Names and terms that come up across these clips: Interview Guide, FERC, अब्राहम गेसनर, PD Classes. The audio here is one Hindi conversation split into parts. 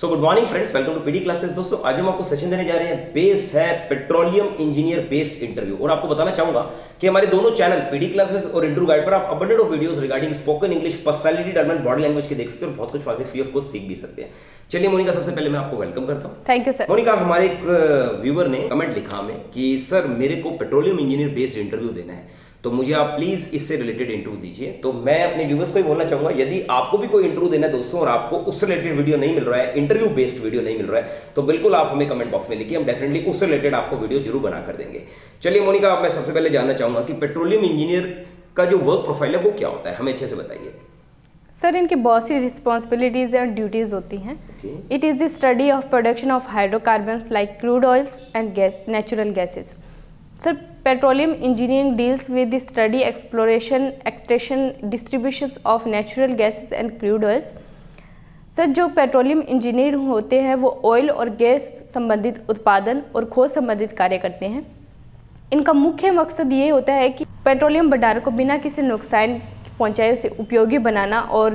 So good morning friends, welcome to PD classes. दोस्तों आज हम आपको सेशन देने जा रहे हैं बेस्ड है पेट्रोलियम इंजीनियर बेस्ड इंटरव्यू। और आपको बताना चाहूंगा कि हमारे दोनों चैनल पीडी क्लासेस और इंटरव्यू गाइड पर आप abundant of videos regarding spoken English, personality development, body language के देख सकते हो और बहुत कुछ वहां से फ्री ऑफ कॉस्ट सीख भी सकते हैं। चलिए मोनिका, सबसे पहले मैं आपको वेलकम करता हूँ। Thank you sir. मोनिका, हमारे एक व्यूवर ने कमेंट लिखा हमें कि सर मेरे को पेट्रोलियम इंजीनियर बेस्ड इंटरव्यू देना है, तो मुझे आप प्लीज इससे रिलेटेड इंटरव्यू दीजिए। तो मैं अपने व्यूवर्स को ही बोलना चाहूंगा, यदि आपको भी कोई इंटरव्यू देना है दोस्तों और आपको उससे रिलेटेड वीडियो नहीं मिल रहा है, इंटरव्यू बेस्ड वीडियो नहीं मिल रहा है, तो बिल्कुल आप हमें कमेंट बॉक्स में लिखिए, हम डेफिनेटली उससे रिलेटेड आपको वीडियो जरूर बना कर देंगे। चलिए मोनिका, आप मैं सबसे पहले जानना चाहूंगा कि पेट्रोलियम इंजीनियर का जो वर्क प्रोफाइल है वो क्या होता है, हमें अच्छे से बताइए। सर इनकी बहुत सी रिस्पॉन्सिबिलिटीज एंड ड्यूटीज होती हैं। It is the study of production of hydrocarbons like crude oils and gas natural gases. Sir petroleum engineering deals with the study, exploration, extraction, distribution of natural gases and crude oils. Sir जो पेट्रोलियम इंजीनियर होते हैं वो ऑयल और गैस संबंधित उत्पादन और खोज संबंधित कार्य करते हैं। इनका मुख्य मकसद ये होता है कि पेट्रोलियम भंडार को बिना किसी नुकसान पहुँचाए उसे उपयोगी बनाना और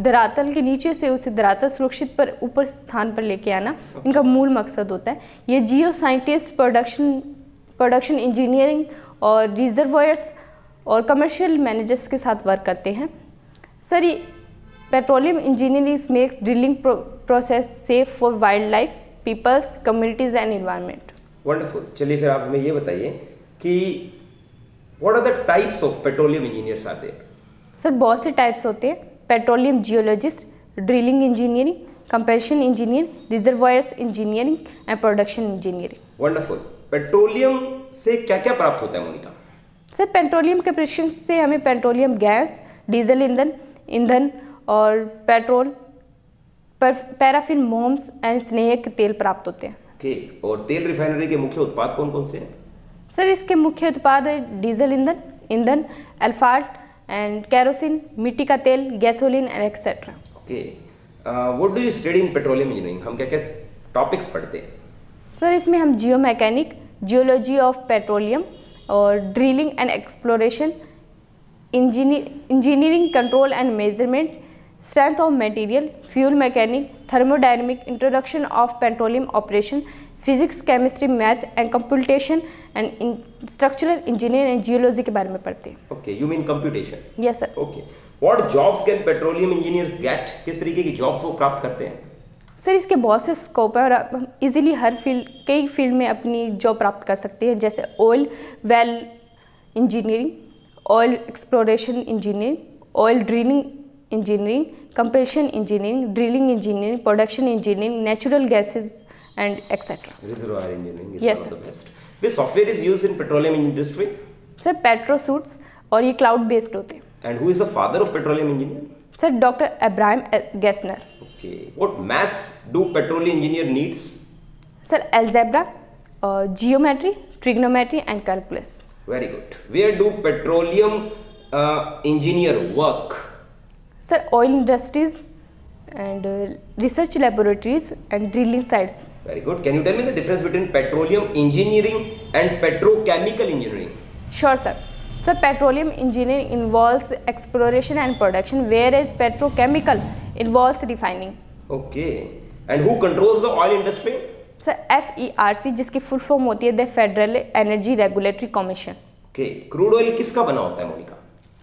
धरातल के नीचे से उसे धरातल सुरक्षित पर ऊपर स्थान पर लेके आना इनका मूल मकसद होता है। ये जियो साइंटिस्ट, प्रोडक्शन इंजीनियरिंग और रिजर्वायर्स और कमर्शियल मैनेजर्स के साथ वर्क करते हैं। सर ये petroleum engineering makes drilling process safe for wild life, peoples, communities and environment. Wonderful. चलिए फिर आप हमें ये बताइए कि what are the types of petroleum engineers are there. Sir बहुत से टाइप्स होते हैं, petroleum geologist, drilling engineering, compression engineer, reservoirs engineering and production engineering. Wonderful. Petroleum से क्या क्या प्राप्त होता है मोनिका? सर पेट्रोलियम के प्रश्न से हमें पेट्रोलियम गैस, डीजल ईंधन और पेट्रोल, पैराफिन, मोम्स एंड स्नेह के तेल प्राप्त होते हैं। ओके, और तेल रिफाइनरी के मुख्य उत्पाद कौन कौन से हैं? सर इसके मुख्य उत्पाद है डीजल ईंधन, अल्फाट एंड कैरोसिन, मिट्टी का तेल, gasoline and etcetera. Okay, what do you study in petroleum engineering, हम क्या क्या टॉपिक्स पढ़ते हैं? सर इसमें हम जियो मैकेनिक, जियोलॉजी ऑफ पेट्रोलियम और drilling and exploration, engineering, control and measurement, strength of material, fuel mechanic, thermodynamic, introduction of petroleum operation, physics, chemistry, math and computation and structural engineer and geology के बारे में पढ़ते हैं। Okay, you mean computation? Yes sir. Okay, what jobs can petroleum engineers get, किस तरीके की जॉब्स वो प्राप्त करते हैं? सर इसके बहुत से स्कोप है और आप इजीली हर फील्ड, कई फील्ड में अपनी जॉब प्राप्त कर सकते हैं, जैसे oil well engineering, oil exploration engineering, oil drilling engineering, compression engineering, drilling engineering, production engineering, natural gases and etcetera. Reservoir engineering is one of the best. This software is used in petroleum industry. Sir petro suits और ये क्लाउड बेस्ड होते हैं। And who is the father of petroleum engineer? Sir doctor अब्राहम गेसनर। What maths do petroleum engineer needs? Sir, algebra, geometry, trigonometry, and calculus. Very good. Where do petroleum engineer work? Sir, oil industries and research laboratories and drilling sites. Very good. Can you tell me the difference between petroleum engineering and petrochemical engineering? Sure, sir. Sir, petroleum engineering involves exploration and production, whereas petrochemical involves refining. Okay. And who controls the oil industry? Sir, FERC, जिसकी फुल फॉर्म होती है the federal energy regulatory commission. Okay, crude oil किसका बना होता है Monika?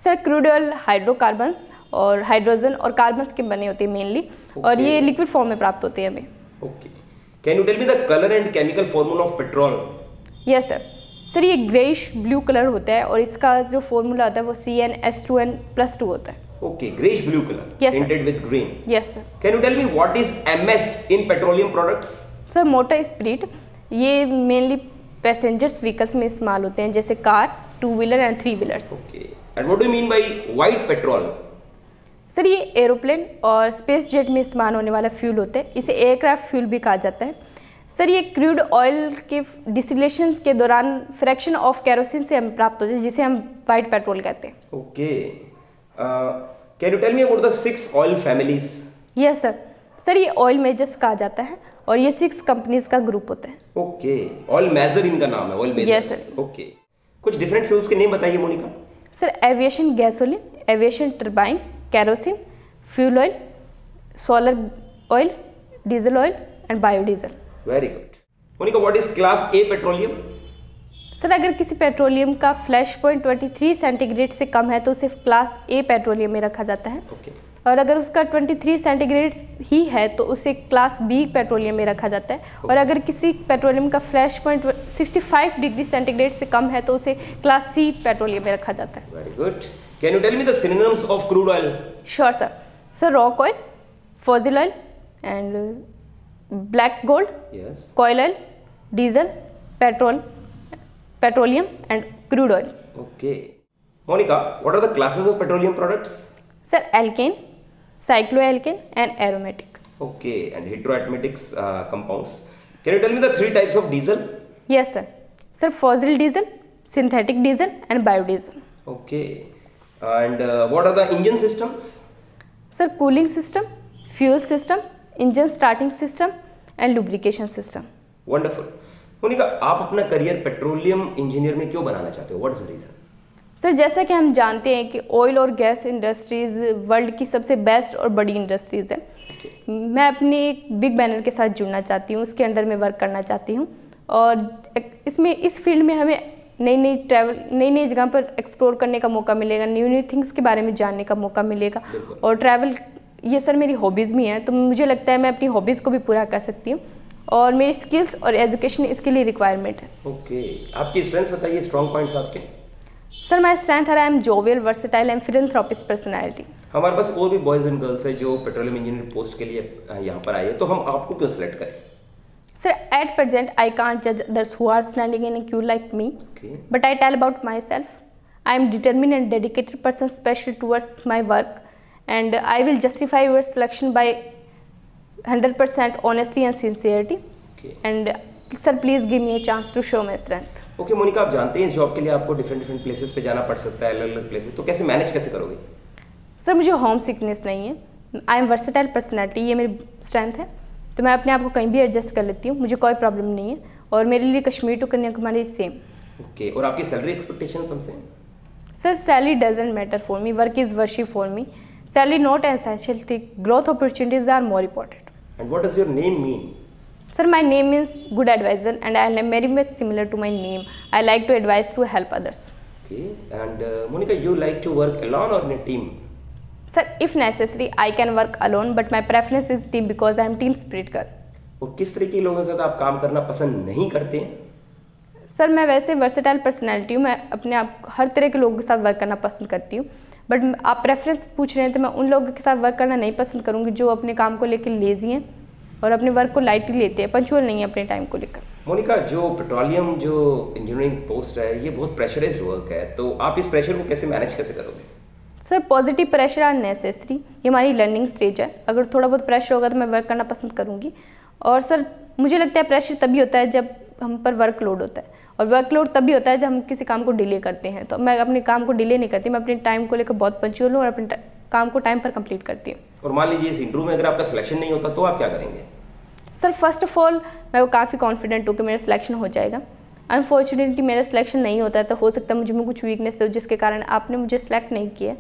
Sir crude oil hydrocarbons और हाइड्रोजन और कार्बन्स के बने होते हैं मेनली। okay. और ये लिक्विड फॉर्म में प्राप्त होते हैं हमें। Okay, can you tell me the colour and chemical formula of petrol? Yes sir. Sir ये ग्रेइश ब्लू कलर होता है और इसका जो फॉर्मूला होता है वो CnH2n+2 होता है। Okay, grayish blue color. Yes, tinted sir. With green. Yes, sir. Can you tell me what is MS in petroleum products? Sir, motor spirit. ये mainly passengers vehicles में इस्तेमाल होते हैं, जैसे car, two wheeler and three wheelers. Okay. And what do you mean by white petrol? Sir ये एरोप्लेन और स्पेस जेट में इस्तेमाल होने वाला फ्यूल होता है, इसे एयरक्राफ्ट फ्यूल भी कहा जाता है। सर ये क्रूड ऑयल के डिस्टिलेशन के दौरान फ्रैक्शन ऑफ कैरोसिन से हम प्राप्त होते हैं, जिसे हम वाइट पेट्रोल कहते हैं। Okay. Can you tell me about the 6 oil families? Yes, sir. Sir, ये oil majors कहा जाता है और ये 6 कंपनीज का ग्रुप होता है। Okay, oil major इनका नाम है, oil majors. Yes, sir. Okay. कुछ different fuels के नेम बताइए Monica. Sir, aviation gasoline, aviation turbine, kerosene, fuel oil, solar oil, diesel oil and biodiesel. Very good. Monica, what is class A petroleum? Sir अगर किसी पेट्रोलियम का फ्लैश पॉइंट 23 सेंटीग्रेड से कम है तो उसे क्लास A पेट्रोलियम में रखा जाता है okay. और अगर उसका 23 सेंटीग्रेड ही है तो उसे क्लास B पेट्रोलियम में रखा जाता है okay. और अगर किसी पेट्रोलियम का फ्लैश पॉइंट 65 डिग्री सेंटीग्रेड से कम है तो उसे क्लास C पेट्रोलियम में रखा जाता है. Very good. Can you tell me the synonyms of crude oil? Sure sir. Sir rock oil, fossil oil and black gold, coil oil, diesel, petrol, petroleum and crude oil. Okay. Monica, what are the classes of petroleum products? Sir, alkane, cycloalkane and aromatic. Okay, and hydroaromatic compounds. Can you tell me the three types of diesel? Yes sir. Sir, fossil diesel, synthetic diesel and biodiesel. Okay. And what are the engine systems? Sir, cooling system, fuel system, engine starting system and lubrication system. Wonderful. Monika, आप अपना करियर पेट्रोलियम इंजीनियर में क्यों बनाना चाहते हो? What is the reason? Sir जैसा कि हम जानते हैं कि ऑयल और गैस इंडस्ट्रीज वर्ल्ड की सबसे बेस्ट और बड़ी इंडस्ट्रीज है okay. मैं अपने एक बिग बैनर के साथ जुड़ना चाहती हूँ, उसके अंडर में वर्क करना चाहती हूँ और इसमें इस फील्ड में हमें नई नई जगह पर एक्सप्लोर करने का मौका मिलेगा, न्यू न्यू थिंग्स के बारे में जानने का मौका मिलेगा और ट्रैवल ये सर मेरी हॉबीज़ भी हैं तो मुझे लगता है मैं अपनी हॉबीज़ को भी पूरा कर सकती हूँ और मेरी स्किल्स और एजुकेशन इसके लिए रिक्वायरमेंट है. Okay okay. आपकी स्ट्रेंथ्स बताइए, स्ट्रॉन्ग पॉइंट्स आपके. सर माय स्ट्रेंथ है I am jovial, versatile and philanthropist personality. हमारे पास और भी बॉयज़ एंड गर्ल्स है जो पेट्रोलियम इंजीनियर पोस्ट के लिए यहाँ पर आए तो हम आपको क्यों सिलेक्ट करें? Sir at present I can't जज others who are standing in queue like me but I tell about myself. I am determine and dedicated person special towards my work and I will justify your selection by 100% honesty and sincerity okay. and sir please give me a chance to show my strength. Okay Monika, आप जानते हैं इस जॉब के लिए आपको डिफरेंट प्लेसेस पे जाना पड़ सकता है, अलग अलग प्लेसेस, तो कैसे मैनेज कैसे करोगे? सर मुझे होम सिकनेस नहीं है, आई एम वर्सेटाइल पर्सनैलिटी, ये मेरी स्ट्रेंथ है तो मैं अपने आप को कहीं भी एडजस्ट कर लेती हूँ, मुझे कोई प्रॉब्लम नहीं है और मेरे लिए Kashmir to Kanyakumari same. Okay और आपकी सैलरी एक्सपेक्टेशन हमसे? Sir salary doesn't matter for me, work is worship for me, salary not essential thing, growth opportunities are more important. And what does your name mean? Sir, my name means good advisor, and I am very much similar to my name. I like to advise to help others. Okay. And Monica, you like to work alone or in a team? Sir, if necessary, I can work alone, but my preference is team because I am team spirit girl. और किस तरह के लोगों के साथ आप काम करना पसंद नहीं करते हैं? Sir, मैं वैसे वर्सेटाइल पर्सनैलिटी हूँ, मैं अपने आप हर तरह के लोगों के साथ वर्क करना पसंद करती हूँ बट आप प्रेफरेंस पूछ रहे हैं तो मैं उन लोगों के साथ वर्क करना नहीं पसंद करूंगी जो अपने काम को लेकर लेजी हैं और अपने वर्क को लाइटली लेते हैं, पंचुअल नहीं है अपने टाइम को लेकर. मोनिका, जो पेट्रोलियम जो इंजीनियरिंग पोस्ट है ये बहुत प्रेशराइज्ड वर्क है तो आप इस प्रेशर को कैसे मैनेज कैसे करोगे? Sir positive pressure are necessary, ये हमारी लर्निंग स्टेज है, अगर थोड़ा बहुत प्रेशर होगा तो मैं वर्क करना पसंद करूँगी और सर मुझे लगता है प्रेशर तभी होता है जब हम पर वर्कलोड होता है और वर्कलोड तभी होता है जब हम किसी काम को डिले करते हैं तो मैं अपने काम को डिले नहीं करती, मैं अपने टाइम को लेकर बहुत पंचुअल हूँ और अपने काम को टाइम पर कंप्लीट करती हूँ. और मान लीजिए इस इंटरव्यू में अगर आपका सिलेक्शन नहीं होता तो आप क्या करेंगे? सर फर्स्ट ऑफ ऑल मैं वो काफ़ी कॉन्फिडेंट हूँ कि मेरा सिलेक्शन हो जाएगा, अनफॉर्चुनेटली मेरा सिलेक्शन नहीं होता है तो हो सकता है मुझे में कुछ वीकनेस हो जिसके कारण आपने मुझे सिलेक्ट नहीं किया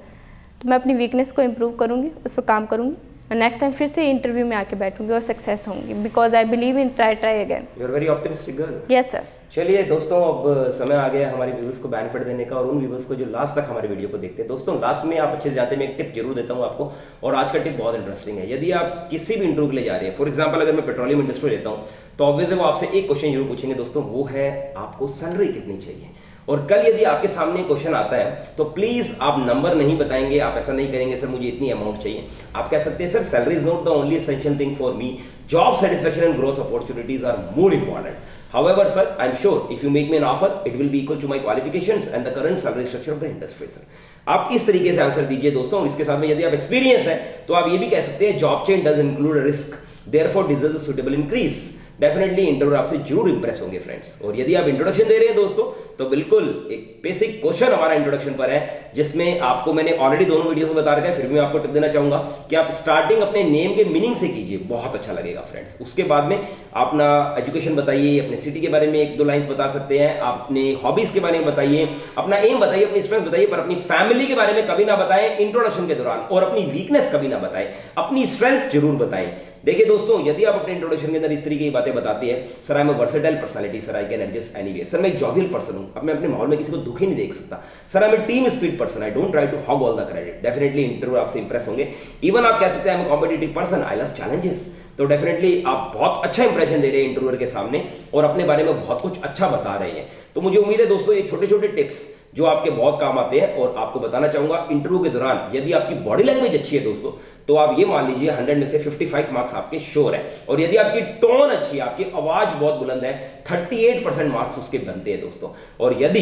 तो मैं अपनी वीकनेस को इम्प्रूव करूँगी, उस पर काम करूँगी और नेक्स्ट टाइम फिर से इंटरव्यू में आके बैठूंगी और सक्सेस होंगी because I believe in try again. You are very optimistic girl. Yes sir. चलिए दोस्तों, अब समय आ गया हमारे व्यूअर्स को बेनिफिट देने का और उन व्यूअर्स को जो लास्ट तक हमारे वीडियो को देखते हैं. दोस्तों लास्ट में आप अच्छे से जानते हैं मैं एक टिप जरूर देता हूं आपको और आज का टिप बहुत इंटरेस्टिंग है. यदि आप किसी भी इंटरव्यू के लिए जा रहे हैं, फॉर एग्जाम्पल अगर मैं पेट्रोलियम इंडस्ट्री लेता हूँ तो ऑब्वियसली वो आपसे एक क्वेश्चन जरूर पूछेंगे दोस्तों, वो है आपको सैलरी कितनी चाहिए. और कल यदि आपके सामने क्वेश्चन आता है तो प्लीज आप नंबर नहीं बताएंगे, आप ऐसा नहीं करेंगे सर मुझे इतनी अमाउंट चाहिए, आप कह सकते हैं sir salary is not the only essential thing for me, job satisfaction and growth opportunities are more important. However, sir, I am sure if you make me an offer, it will be equal to my qualifications and the current salary structure of the industry, sir. आप इस तरीके से आंसर दीजिए दोस्तों. इसके साथ में यदि आप एक्सपीरियंस है तो आप ये भी कह सकते हैं job change does include risk, therefore deserves a suitable increase. Definitely interview आपसे जरूर इंप्रेस होंगे फ्रेंड्स. और यदि आप इंट्रोडक्शन दे रहे हैं दोस्तों तो बिल्कुल एक बेसिक क्वेश्चन हमारा इंट्रोडक्शन पर है जिसमें आपको मैंने ऑलरेडी दोनों वीडियोस में बता रखा है, फिर भी मैं आपको टिप देना चाहूंगा कि आप स्टार्टिंग अपने नेम के मीनिंग से कीजिए, बहुत अच्छा लगेगा फ्रेंड्स. उसके बाद में अपना एजुकेशन बताइए, अपने सिटी के बारे में एक दो लाइन्स बता सकते हैं, अपने हॉबीज के बारे में बताइए, अपना एम बताइए, अपनी स्ट्रेंथ बताइए, पर अपनी फैमिली के बारे में कभी ना बताएं इंट्रोडक्शन के दौरान और अपनी वीकनेस कभी ना बताएं, अपनी स्ट्रेंथ जरूर बताएं. देखिए दोस्तों, यदि आप अपने इंट्रोडक्शन के अंदर इस तरीके की बातें बताते हैं, sir I am a versatile personality, sir I can adjust anywhere, sir मैं जॉवियल पर्सन हूं, अब मैं अपने माहौल में किसी को दुखी नहीं देख सकता, sir I am a team spirit person, I don't try to hog all the credit, definitely interview आपसे इंप्रेस होंगे। इवन आप कह सकते हैं I am a competitive person, I love challenges, तो डेफिनेटली आप बहुत अच्छा इंप्रेशन दे रहे हैं इंटरव्यूअर के सामने और अपने बारे में बहुत कुछ अच्छा बता रहे हैं। तो मुझे उम्मीद है दोस्तों ये छोटे छोटे टिप्स जो आपके बहुत काम आते हैं, और आपको बताना चाहूंगा इंटरव्यू के दौरान यदि आपकी बॉडी लैंग्वेज अच्छी है दोस्तों, तो आप ये मान लीजिए 100 में से 55 मार्क्स आपके श्योर है, और यदि आपकी टोन अच्छी है, आपकी आवाज बहुत बुलंद है, 38% मार्क्स उसके बनते हैं दोस्तों, और यदि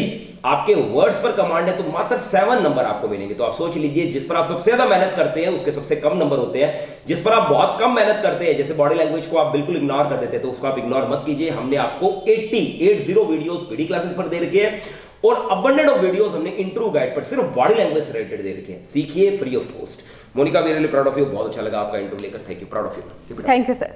आपके वर्ड्स पर कमांड है तो मात्र 7 नंबर आपको मिलेंगे। तो आप सोच लीजिए जिस पर आप सबसे ज्यादा मेहनत करते हैं उसके सबसे कम नंबर होते हैं, जिस पर आप बहुत कम मेहनत करते हैं, जैसे बॉडी लैंग्वेज को आप बिल्कुल इग्नोर कर देते हैं, तो उसको आप इग्नोर मत कीजिए। हमने आपको 80 वीडियोस पीडी क्लासेस पर दे रखे हैं और अबंडेंट ऑफ वीडियोस हमने इंटरव्यू गाइड पर सिर्फ बॉडी लैंग्वेज से रिलेटेड दे रखे हैं, सीखिए free of cost. Monika, very proud of you, बहुत अच्छा लगा आपका इंटरव्यू लेकर, thank you, proud of you, thank you sir.